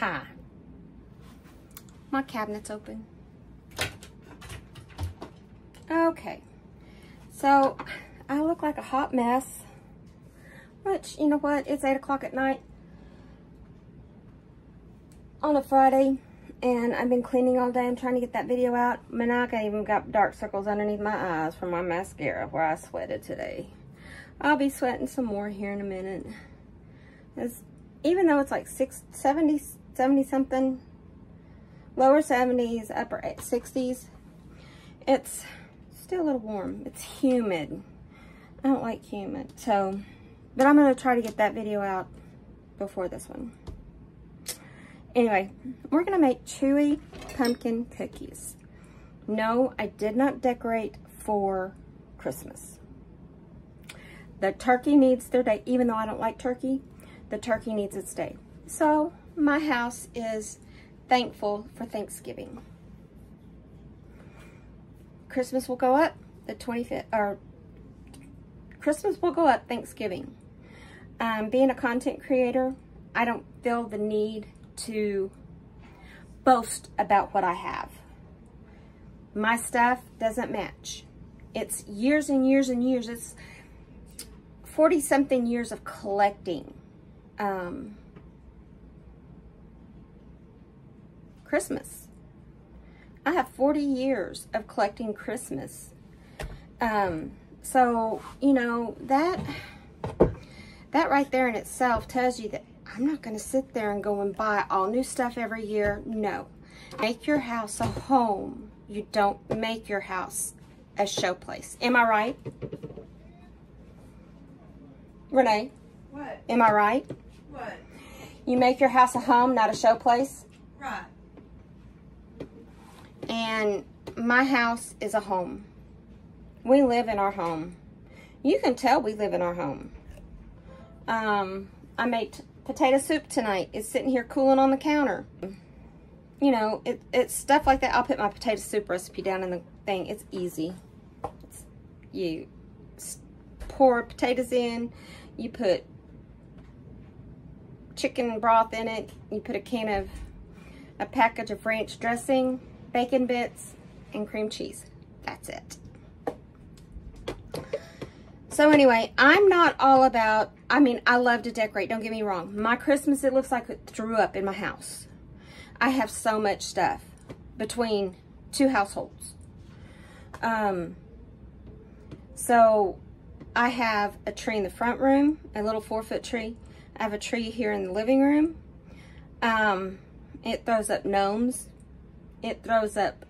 Hi. My cabinet's open. Okay, so I look like a hot mess, which, you know what, it's 8 o'clock at night on a Friday, and I've been cleaning all day. I'm trying to get that video out. Manaka even got dark circles underneath my eyes from my mascara where I sweated today. I'll be sweating some more here in a minute. It's, even though it's like 70 something, lower 70s, upper 60s, it's still a little warm. It's humid. I don't like humid. So, but I'm going to try to get that video out before this one. Anyway, we're going to make chewy pumpkin cookies. No, I did not decorate for Christmas. The turkey needs their day. Even though I don't like turkey, the turkey needs its day. So my house is thankful for Thanksgiving. Christmas will go up the 25th, or Christmas will go up Thanksgiving. Being a content creator, I don't feel the need to boast about what I have. My stuff doesn't match. It's years and years and years. It's 40 something years of collecting Christmas. I have 40 years of collecting Christmas. So, you know, that right there in itself tells you that I'm not going to sit there and go and buy all new stuff every year. No. Make your house a home. You don't make your house a showplace. Am I right? Renee? What? Am I right? What? You make your house a home, not a showplace? Right. And my house is a home. We live in our home. You can tell we live in our home. I made potato soup tonight. It's sitting here cooling on the counter. You know, it's stuff like that. I'll put my potato soup recipe down in the thing. It's easy. You pour potatoes in. You put chicken broth in it. You put a package of ranch dressing, bacon bits, and cream cheese. That's it. So anyway, I'm not all about, I mean, I love to decorate, don't get me wrong. My Christmas, it looks like it threw up in my house. I have so much stuff between two households. So I have a tree in the front room, a little 4-foot tree. I have a tree here in the living room. It throws up gnomes. It throws up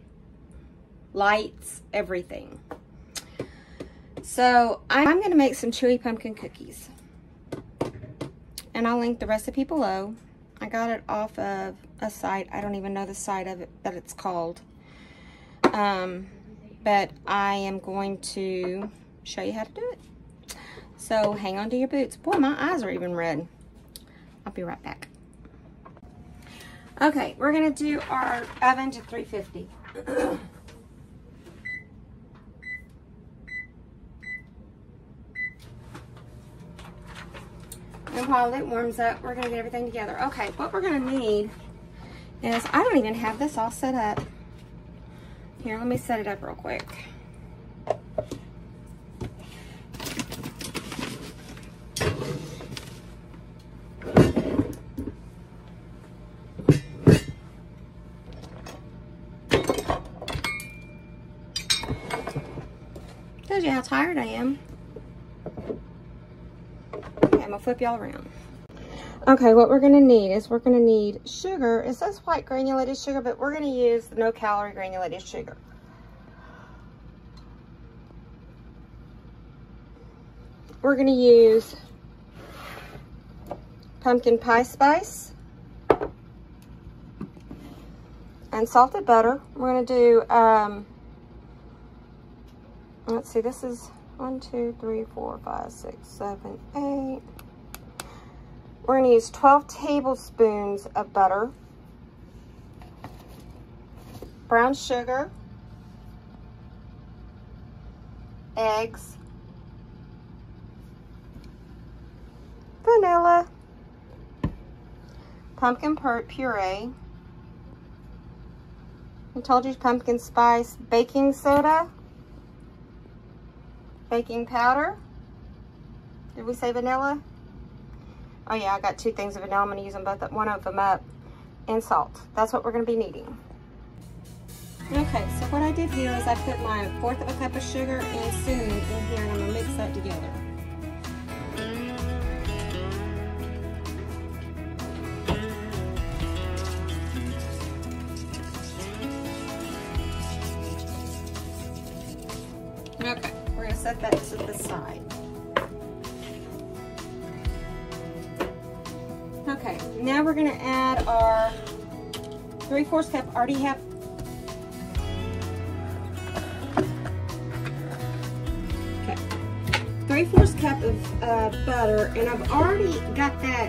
lights, everything. So I'm going to make some chewy pumpkin cookies. And I'll link the recipe below. I got it off of a site. I don't even know the site of it that it's called. But I am going to show you how to do it. So hang on to your boots. Boy, my eyes are even red. I'll be right back. Okay, we're going to do our oven to 350. And while it warms up, we're going to get everything together. Okay, what we're going to need is, I don't even have this all set up. Here, let me set it up real quick. Tells you how tired I am. Okay, I'm gonna flip y'all around. Okay, what we're gonna need is we're gonna need sugar. It says white granulated sugar, but we're gonna use the no calorie granulated sugar. We're gonna use pumpkin pie spice and salted butter. We're gonna do let's see, this is 1, 2, 3, 4, 5, 6, 7, 8. We're going to use 12 tablespoons of butter, brown sugar, eggs, vanilla, pumpkin puree. I told you pumpkin spice, baking soda, baking powder. Did we say vanilla? Oh yeah, I got 2 things of vanilla. I'm gonna use them both, one of them up, and salt. That's what we're gonna be needing. Okay, so what I did here is I put my 1/4 cup of sugar and cinnamon in here, and I'm gonna mix that together. Okay, we're gonna set that to the side. Okay, now we're gonna add our 3/4 cup. Already have. Okay, 3/4 cup of butter, and I've already got that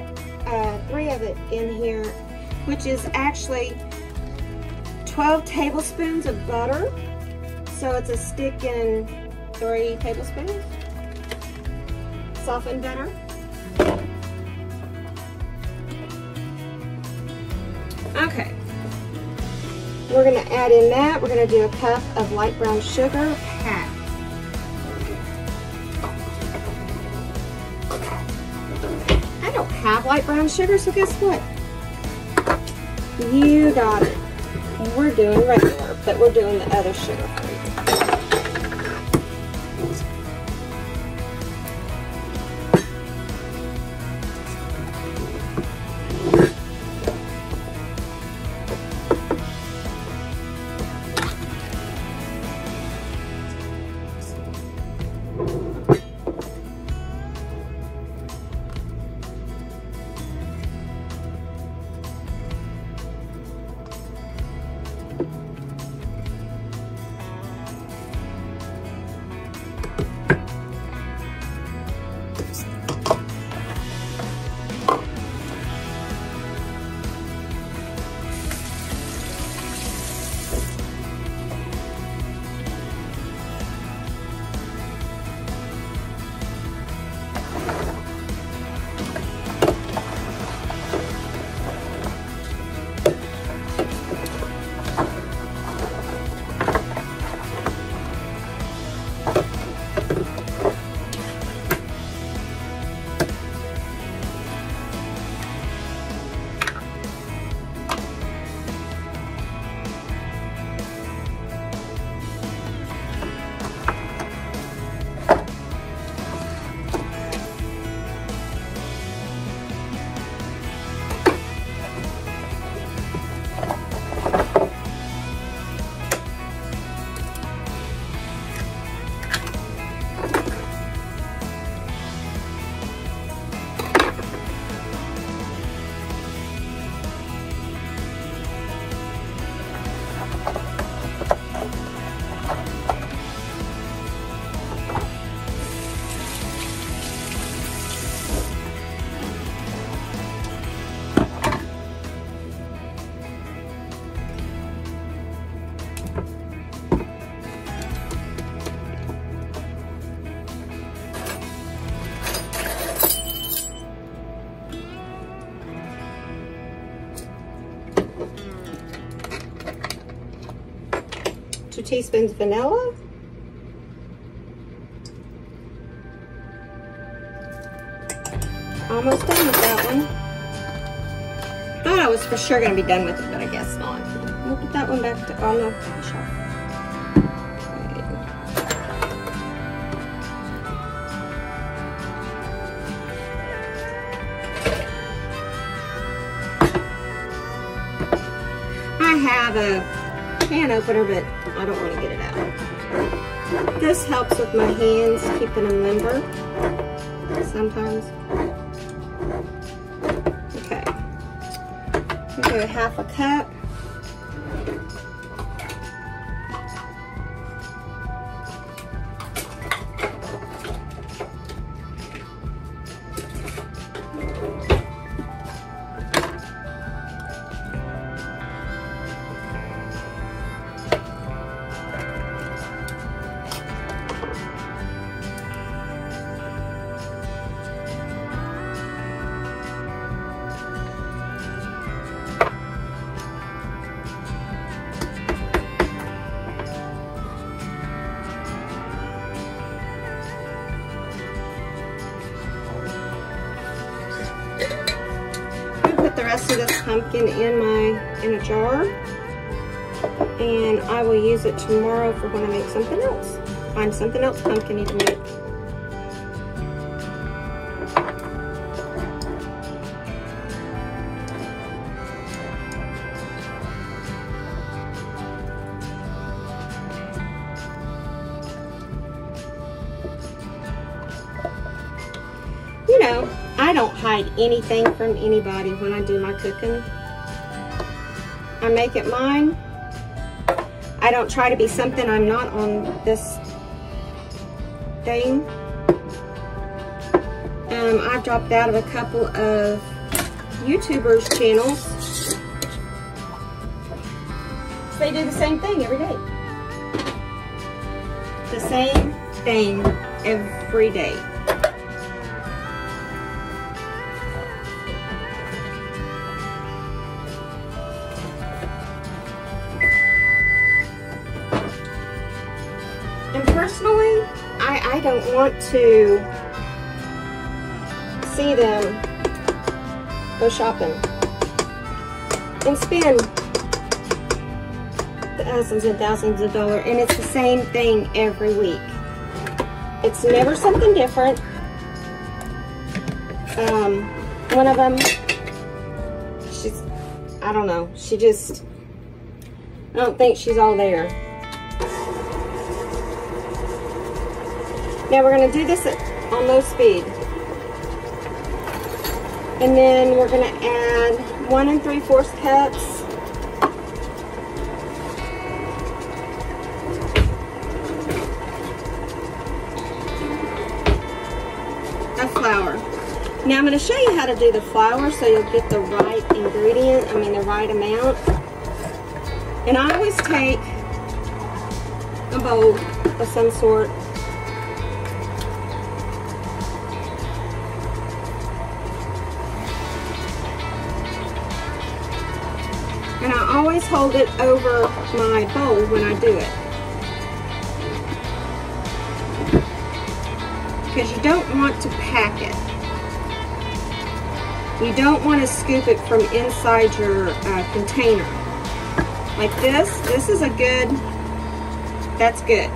3 of it in here, which is actually 12 tablespoons of butter. So it's a stick and 3 tablespoons softened butter. Okay, we're gonna add in that. We're gonna do a cup of light brown sugar, half. I don't have light brown sugar, so guess what? You got it. We're doing regular, but we're doing the other sugar for you. Teaspoons vanilla, 1 almost done with that one. Thought I was for sure gonna be done with it, but I guess not. We'll put that one back to on the shelf. I have a can opener, but I don't want to get it out. This helps with my hands, keeping them limber sometimes. Okay, I'm gonna do 1/2 cup. the rest of this pumpkin in a jar, and I will use it tomorrow for when I make something else. Find something else pumpkin to make. You know, I don't hide anything from anybody when I do my cooking. I make it mine. I don't try to be something I'm not on this thing. I've dropped out of a couple of YouTubers' channels. They do the same thing every day. The same thing every day. Personally, I don't want to see them go shopping and spend thousands and thousands of dollars, and it's the same thing every week. It's never something different. One of them, I don't know, I don't think she's all there. Now we're going to do this on low speed, and then we're going to add 1 3/4 cups of flour. Now I'm going to show you how to do the flour so you'll get the right ingredient, I mean the right amount. And I always take a bowl of some sort. And I always hold it over my bowl when I do it, because you don't want to pack it. You don't want to scoop it from inside your container. Like this is a good, that's good.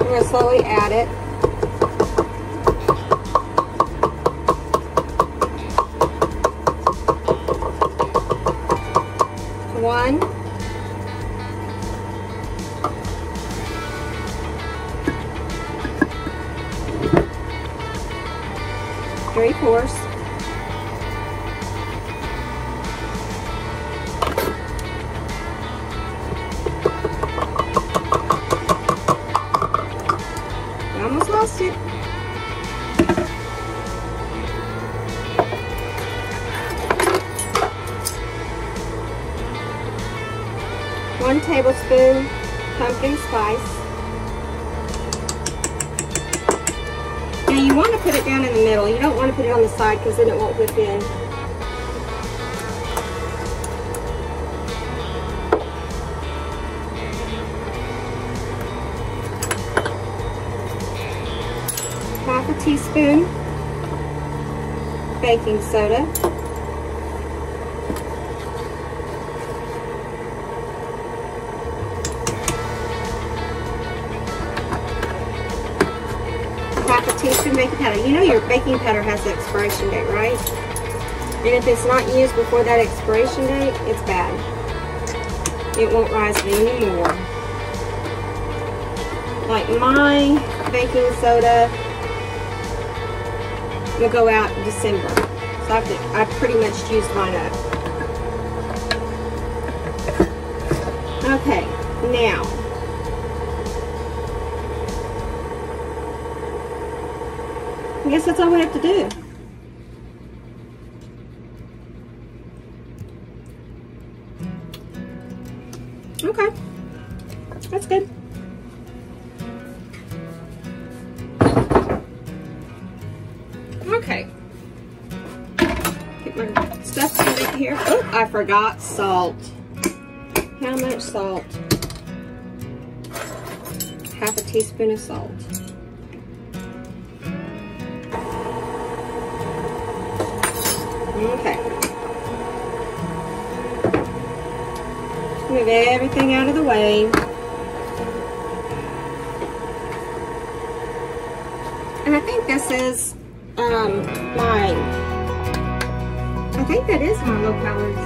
I'm going to slowly add it. One, three fourths, I almost lost it. Tablespoon pumpkin spice. Now you want to put it down in the middle. You don't want to put it on the side because then it won't whip in. Half a teaspoon baking soda. Baking powder. You know your baking powder has an expiration date, right? And if it's not used before that expiration date, it's bad. It won't rise anymore. Like my baking soda will go out in December. So I've pretty much used mine up. Okay, now I guess that's all we have to do. Okay, that's good. Okay, get my stuff in here. Oh, I forgot salt. How much salt? Half a teaspoon of salt. Okay. Just move everything out of the way. And I think this is my low calories.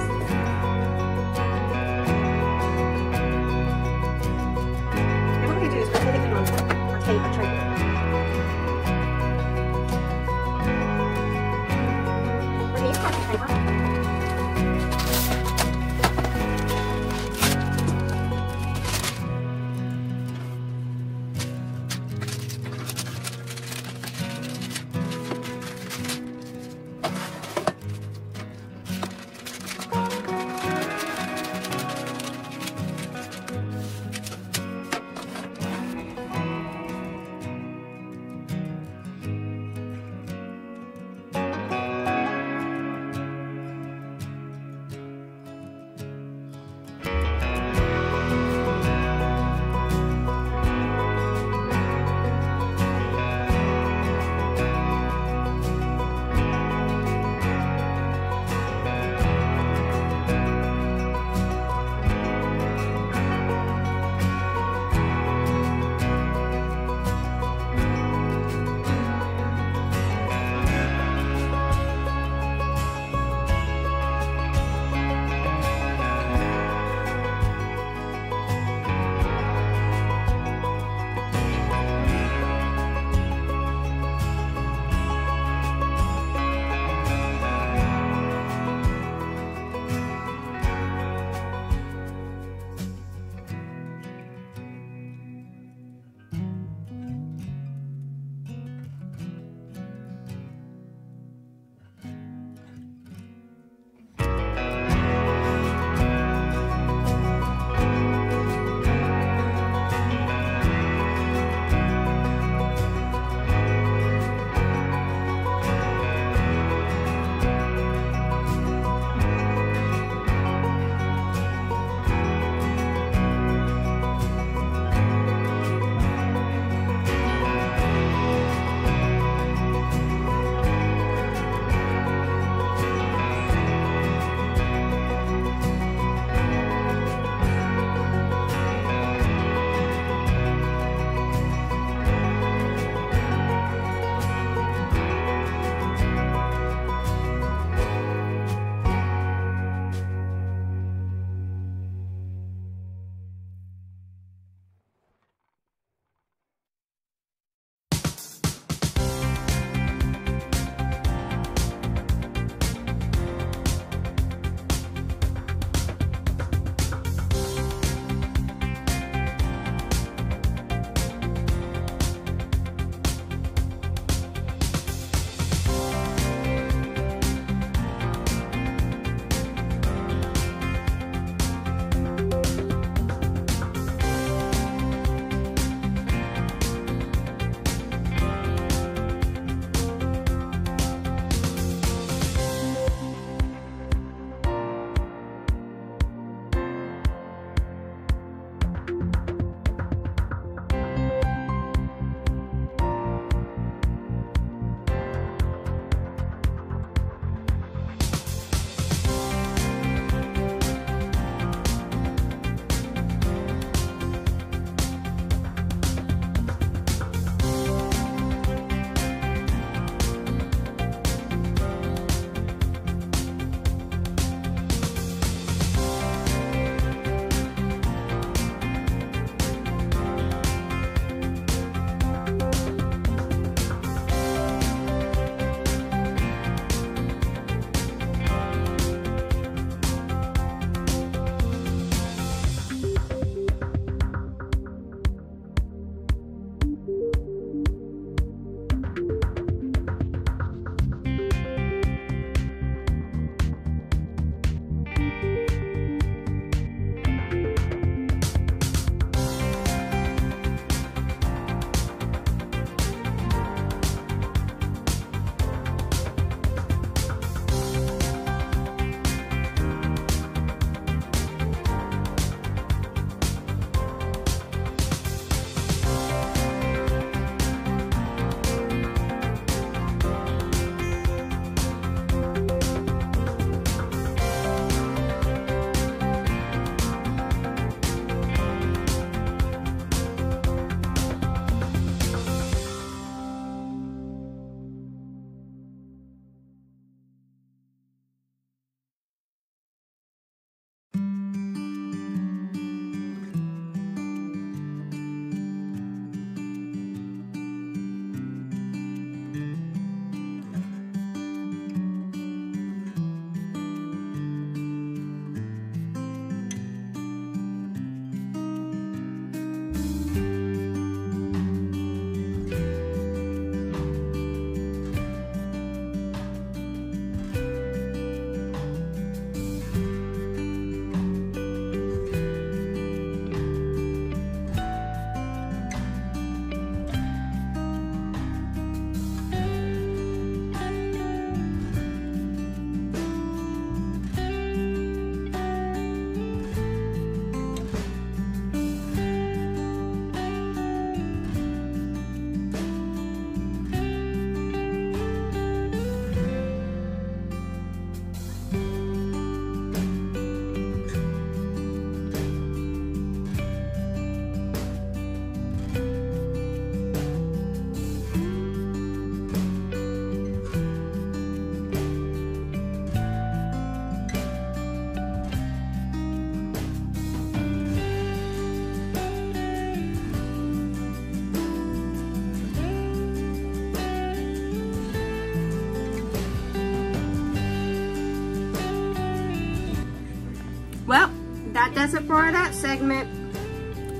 that's it for that segment.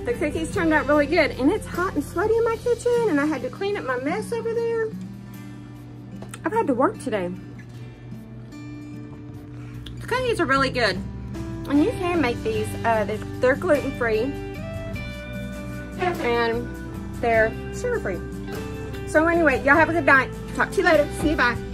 The cookies turned out really good, and it's hot and sweaty in my kitchen, and I had to clean up my mess over there. I've had to work today. The cookies are really good, and you can make these. They're gluten-free, and they're sugar-free. So anyway, y'all have a good night. Talk to you later. See you, bye.